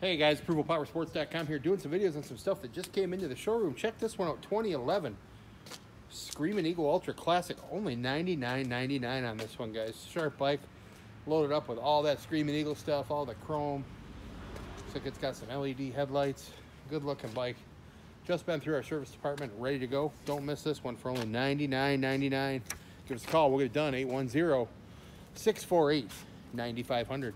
Hey guys, approvalpowersports.com here, doing some videos on some stuff that just came into the showroom. Check this one out, 2011 Screaming Eagle Ultra Classic, only $99.99 on this one, guys. Sharp bike, loaded up with all that Screaming Eagle stuff, all the chrome. Looks like it's got some LED headlights. Good looking bike. Just been through our service department, ready to go. Don't miss this one for only $99.99. Give us a call, we'll get it done, 810-648-9500.